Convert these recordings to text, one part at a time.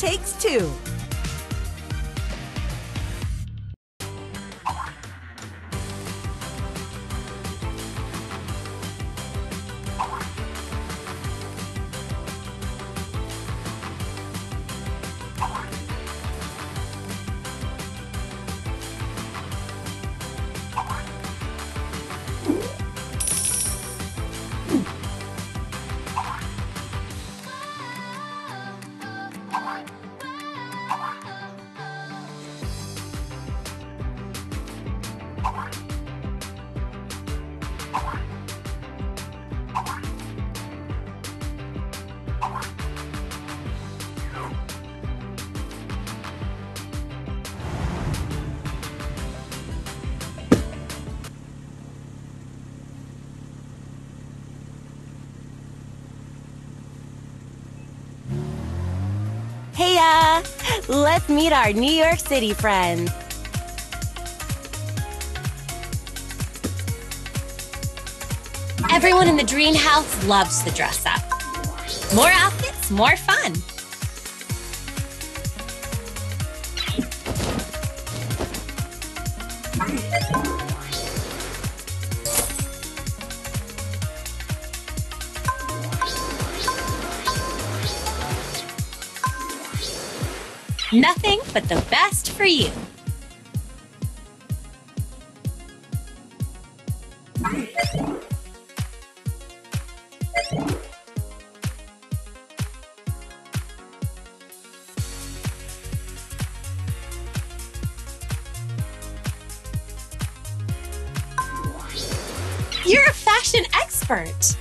takes two. Heya! Let's meet our New York City friends. Everyone in the Dream House loves the dress up. More outfits, more fun. Nothing but the best for you. You're a fashion expert.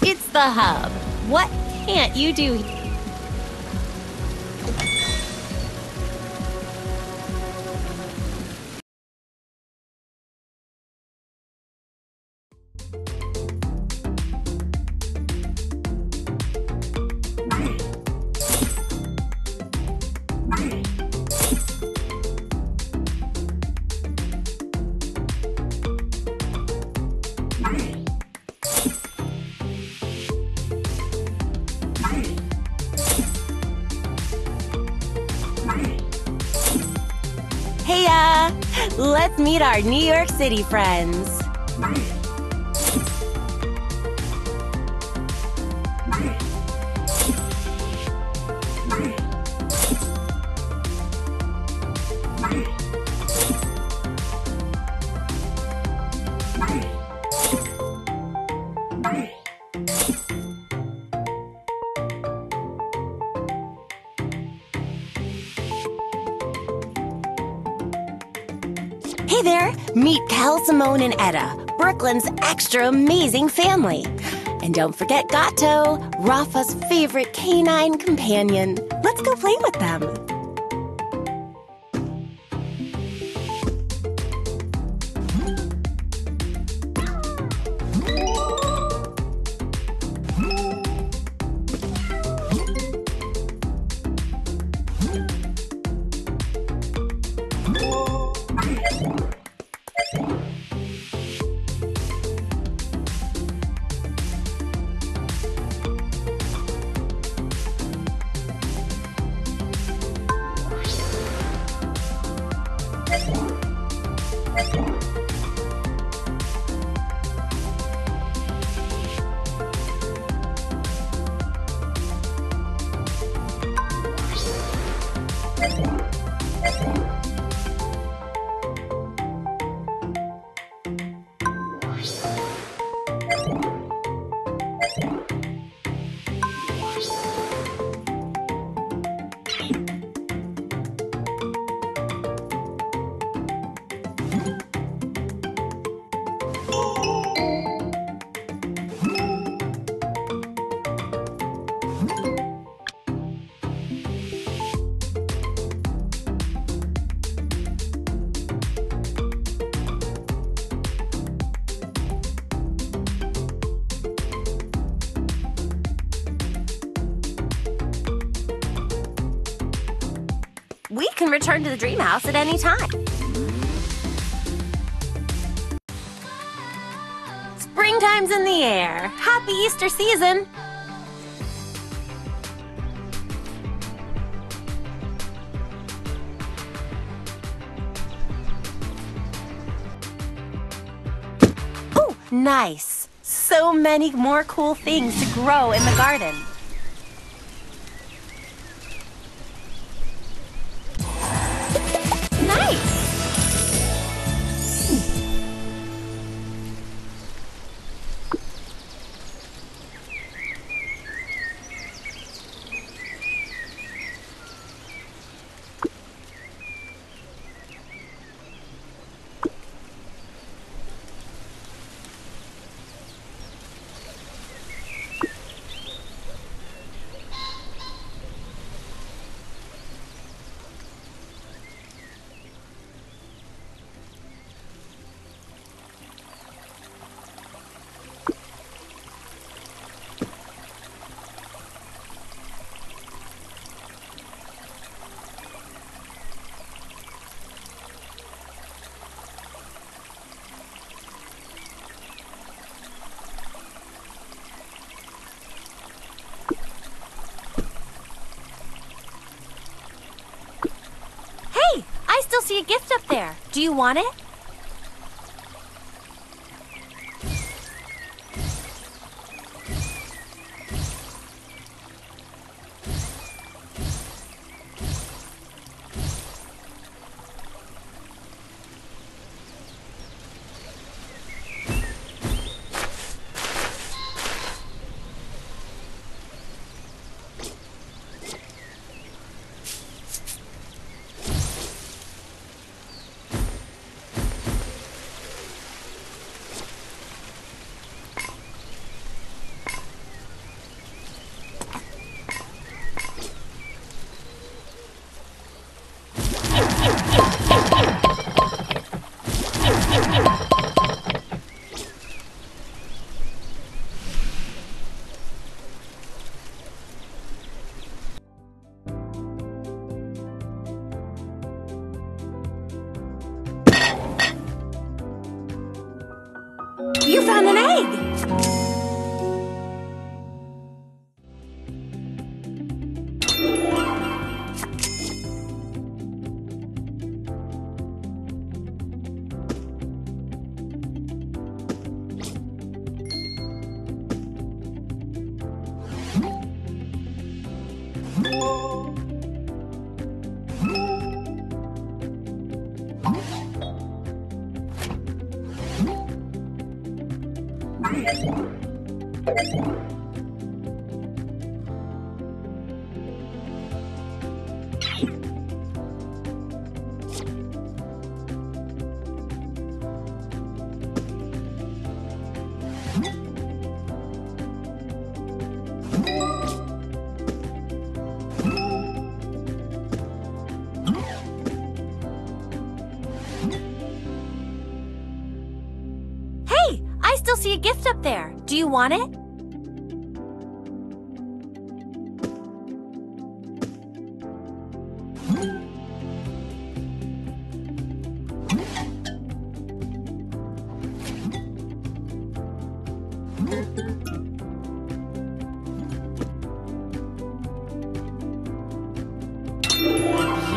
It's the hub. What can't you do here? Heya! Let's meet our New York City friends. Hey there, meet Cal, Simone, and Etta, Brooklyn's extra amazing family. And don't forget Gatto, Rafa's favorite canine companion. Let's go play with them. we can return to the dream house at any time. Springtime's in the air. Happy Easter season. Oh, nice. So many more cool things to grow in the garden. I see a gift up there. Do you want it? You found an egg! See a gift up there. Do you want it?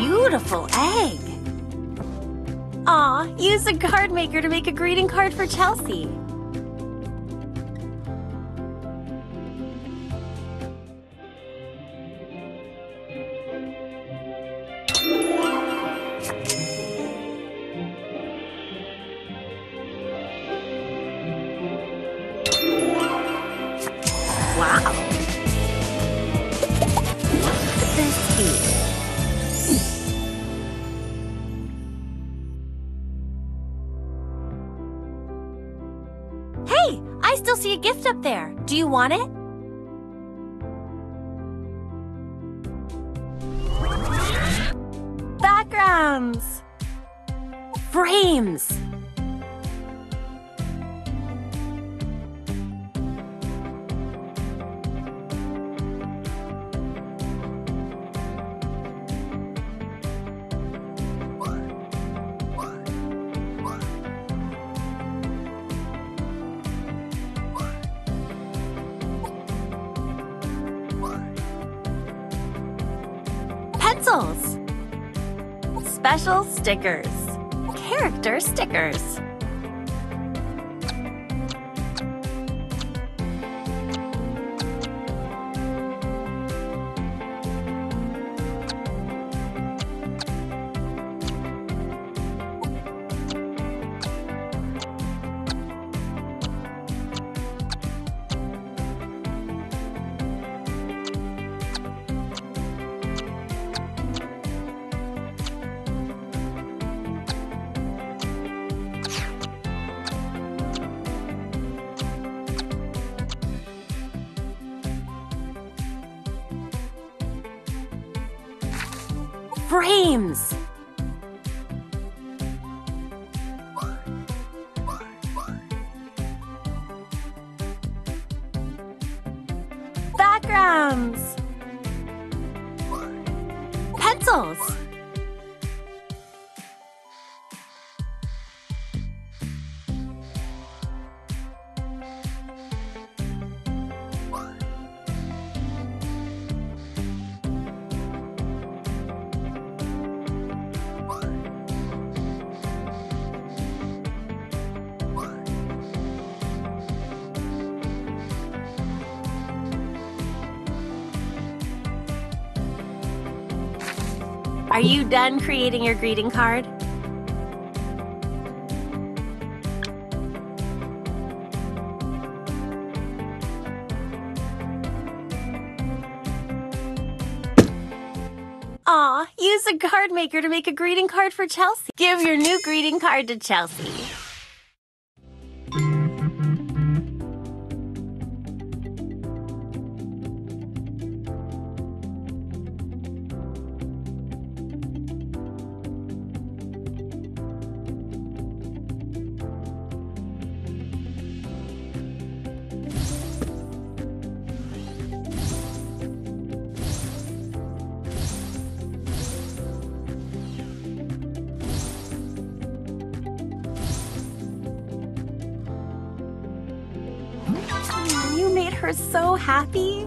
Beautiful egg. Aw, use a card maker to make a greeting card for Chelsea. I still see a gift up there. Do you want it? Backgrounds! Frames! pencils, special stickers, character stickers, frames, backgrounds, pencils, Are you done creating your greeting card? Aw, use a card maker to make a greeting card for Chelsea. Give your new greeting card to Chelsea. You made her so happy.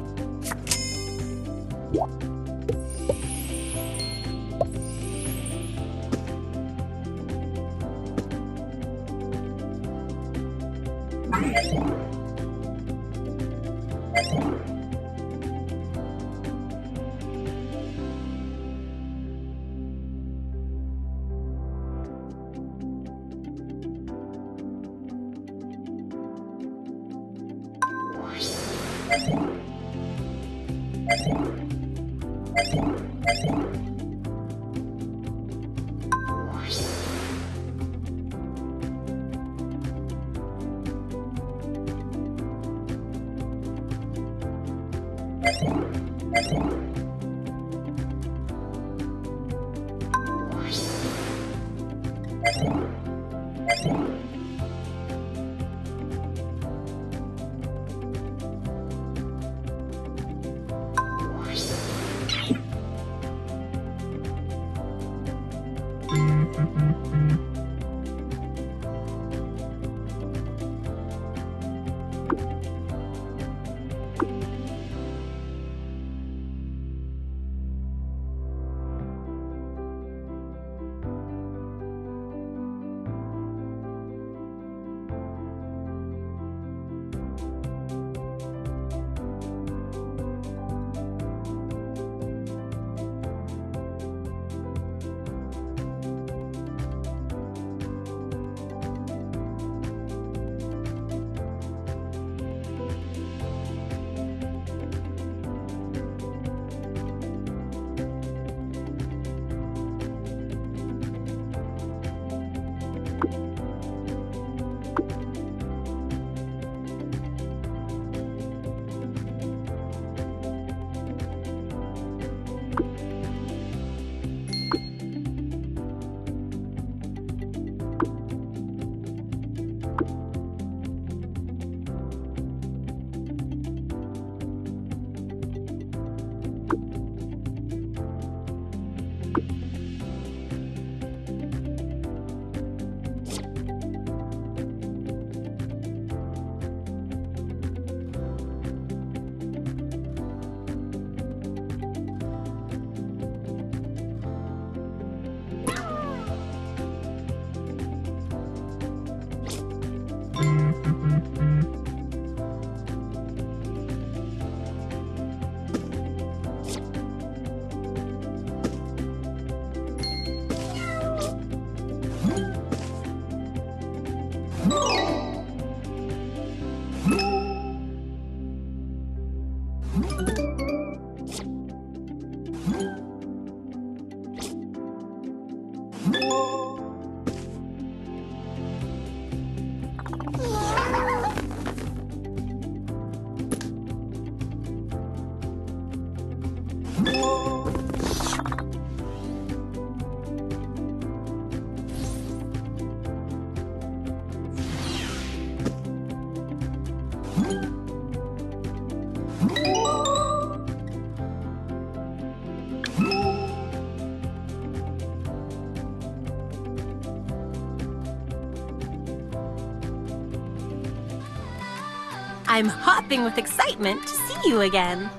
I'm hopping with excitement to see you again.